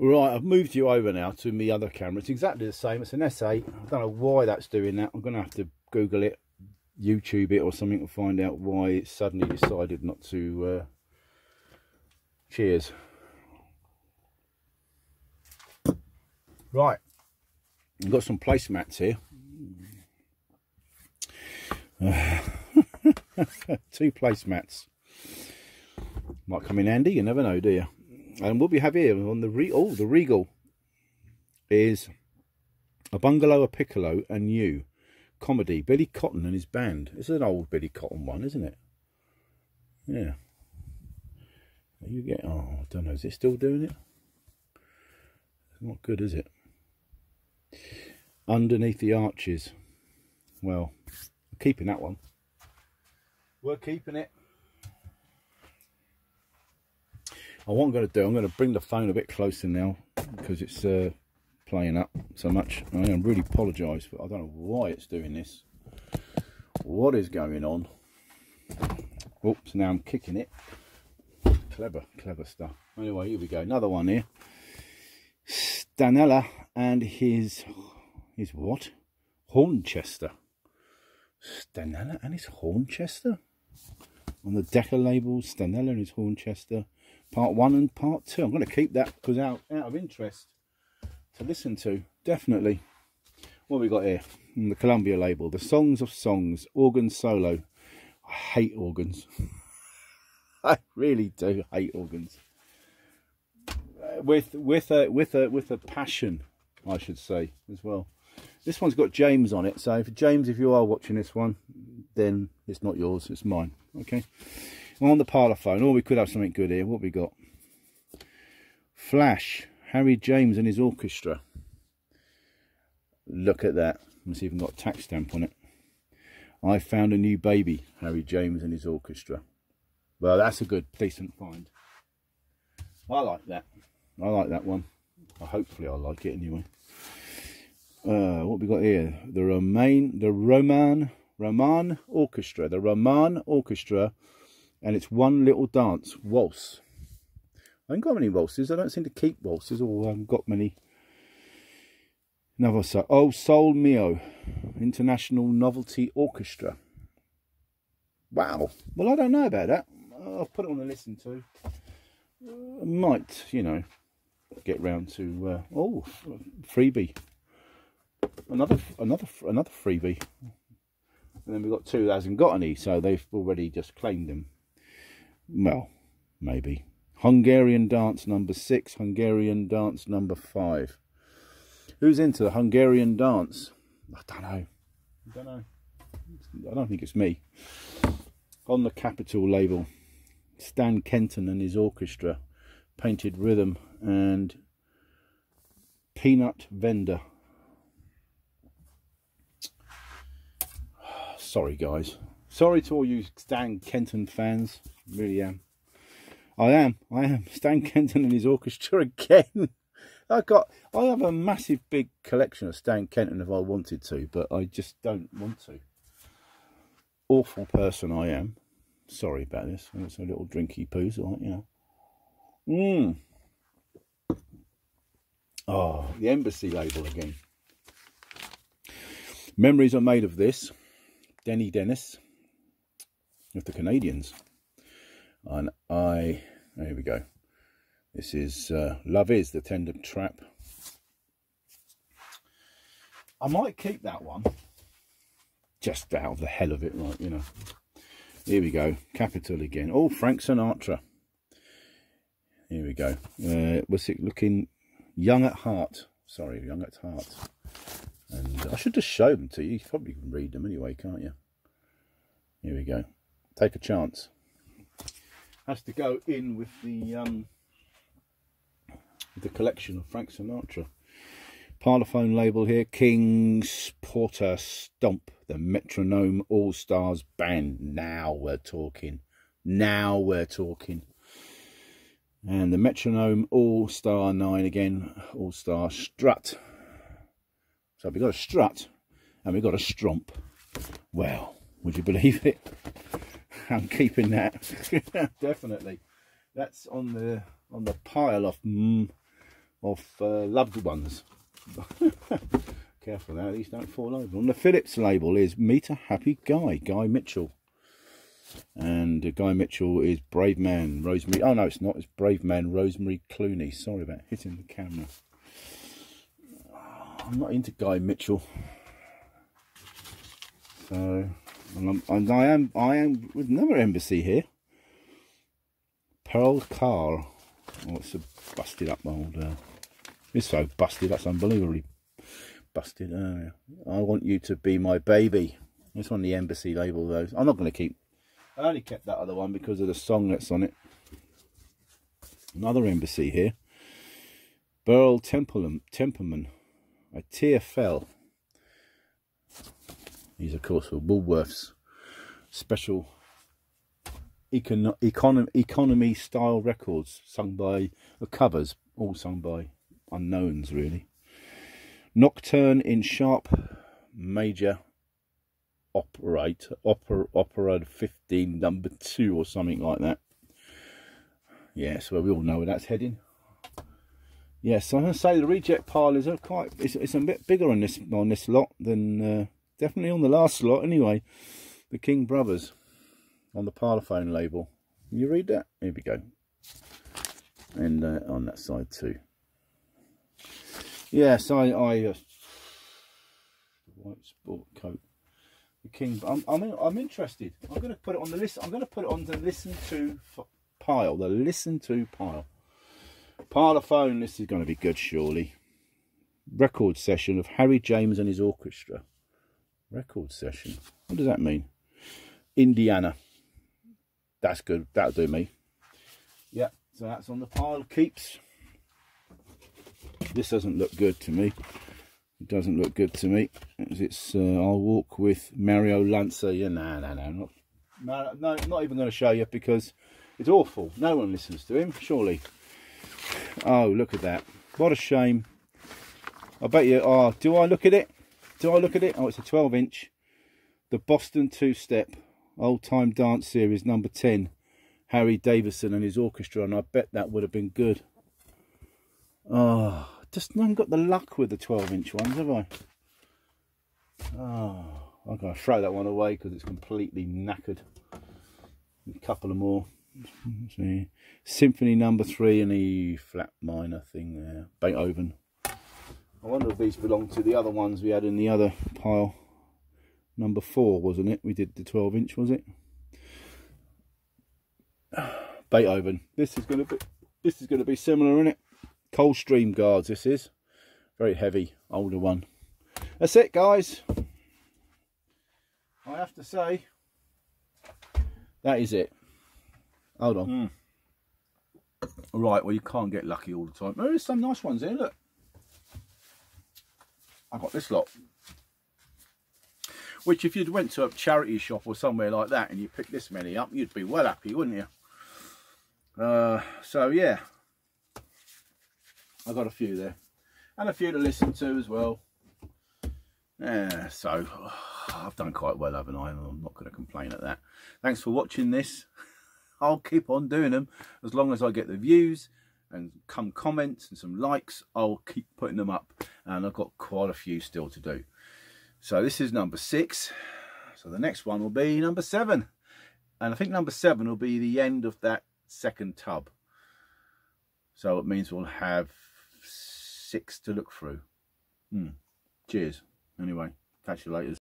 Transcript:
Right, I've moved you over now to my other camera. It's exactly the same. It's an S8. I don't know why that's doing that. I'm going to have to Google it, YouTube it or something to find out why it suddenly decided not to... Cheers. Right. I've got some placemats here. Two placemats. Might come in handy. You never know, do you? And what we have here on the Regal is A Bungalow, A Piccolo and You, comedy, Billy Cotton and his band. It's an old Billy Cotton one, isn't it? Yeah. You get, oh, I don't know, is it still doing it? It's not good, is it? Underneath the Arches. Well, we're keeping that one. We're keeping it. What I'm going to do, I'm going to bring the phone a bit closer now because it's playing up so much. I really apologise, but I don't know why it's doing this. What is going on? Oops, now I'm kicking it. Clever, clever stuff. Anyway, here we go. Another one here. Stanella and his what? Hornchester. Stanella and his Hornchester? On the Decca label, Stanella and his Hornchester. Part 1 and Part 2. I'm going to keep that because out of interest to listen to, definitely. What have we got here? The Columbia label. The Songs of Songs. Organ solo. I hate organs. I really do hate organs. With a passion, I should say, as well. This one's got James on it. So, James, if you are watching this one, then it's not yours. It's mine. Okay. On the Parlophone, or we could have something good here. What have we got? Flash, Harry James and his orchestra. Look at that. It's even got a tax stamp on it. I Found a New Baby, Harry James and his orchestra. Well, that's a good, decent find. I like that. I like that one. Well, hopefully I like it anyway. What have we got here? The Roman orchestra. The Roman orchestra. And it's One Little Dance waltz. I haven't got many waltzes. I don't seem to keep waltzes, or I haven't got many. Another song. Oh, Sol Mio, International Novelty Orchestra. Wow. Well, I don't know about that. I'll put it on a listen to. I might, you know, get round to. Oh, freebie. Another freebie. And then we've got two that hasn't got any, so they've already just claimed them. Well, maybe. Hungarian Dance number 6, Hungarian Dance number 5. Who's into the Hungarian Dance? I don't know. I don't know. I don't think it's me. On the Capitol label, Stan Kenton and his orchestra, Painted Rhythm and Peanut Vendor. Sorry, guys. Sorry to all you Stan Kenton fans. Really am. I am. Stan Kenton and his orchestra again. I have a massive big collection of Stan Kenton if I wanted to, but I just don't want to. Awful person I am. Sorry about this. It's a little drinky poo, so you know. Oh, the Embassy label again. Memories Are Made of This. Dennis of The Canadians, and here we go. This is Love Is, the Tender Trap. I might keep that one just out of the hell of it, right? You know, here we go. Capitol again. Oh, Frank Sinatra. Here we go. What's it looking? Young at Heart. Sorry, Young at Heart. And I should just show them to you. You probably can read them anyway, can't you? Here we go. Take a Chance. Has to go in with the collection of Frank Sinatra. Parlophone label here. King's Porter Stomp. The Metronome All-Stars Band. Now we're talking. Now we're talking. And the Metronome All-Star 9 again. All-Star Strut. So we've got a strut and we've got a stromp. Well, would you believe it? I'm keeping that. Definitely. That's on the pile of of loved ones. Careful now, these don't fall over. On the Phillips label is Meet a Happy Guy, Guy Mitchell. And Guy Mitchell is Brave Man Rosemary. Oh no, it's not. It's Brave Man Rosemary Clooney. Sorry about hitting the camera. I'm not into Guy Mitchell. So, and I am with another Embassy here. Pearl Carl. Oh, it's a busted up old. It's so busted. That's unbelievably busted. I Want You to Be My Baby. It's on the Embassy label though. I'm not going to keep. I only kept that other one because of the song that's on it. Another Embassy here. Burl Temperum. A Tear Fell. These, of course, were Woolworth's special economy style records, sung by the covers, all sung by unknowns, really. Nocturne in Sharp Major. Opera 15 number 2 or something like that. Yeah, so we all know where that's heading. Yes, yeah, so I'm gonna say the reject pile is quite. It's a bit bigger on this lot than definitely on the last lot anyway. The King Brothers on the Parlophone label. Can you read that? Here we go. And on that side too. Yes, yeah, so I white sport coat. King, I'm interested. I'm going to put it on the list. I'm going to put it on the listen to pile. The listen to pile. Parlophone. This is going to be good, surely. Record Session of Harry James and his orchestra. Record Session. What does that mean? Indiana. That's good. That'll do me. Yeah. So that's on the pile. Keeps. This doesn't look good to me. It doesn't look good to me. It's I'll Walk with Mario Lanza. Yeah, no, not even going to show you because it's awful. No one listens to him, surely. Oh, look at that! What a shame. I bet you are. Do I look at it? Do I look at it? Oh, it's a 12-inch. The Boston Two-Step Old Time Dance Series number 10. Harry Davison and his orchestra, and I bet that would have been good. Oh. Just I haven't got the luck with the 12-inch ones, have I? Oh, I'm going to throw that one away because it's completely knackered. A couple of more. See. Symphony number 3 and the flat minor thing there. Beethoven. I wonder if these belong to the other ones we had in the other pile. Number 4, wasn't it? We did the 12-inch, was it? Beethoven. This is going to be similar, isn't it? Coldstream Guards, this is very heavy, older one. That's it, guys. I have to say that is it. Hold on. Right, well, you can't get lucky all the time. There is some nice ones here. Look, I got this lot, which if you'd went to a charity shop or somewhere like that and you picked this many up, you'd be well happy, wouldn't you? So yeah, I got a few there, and a few to listen to as well. Yeah, so I've done quite well, haven't I? I'm not going to complain at that. Thanks for watching this. I'll keep on doing them as long as I get the views and come comments and some likes. I'll keep putting them up, and I've got quite a few still to do. So this is number 6. So the next one will be number 7, and I think number 7 will be the end of that second tub. So it means we'll have 6 to look through. Cheers. Anyway, catch you later.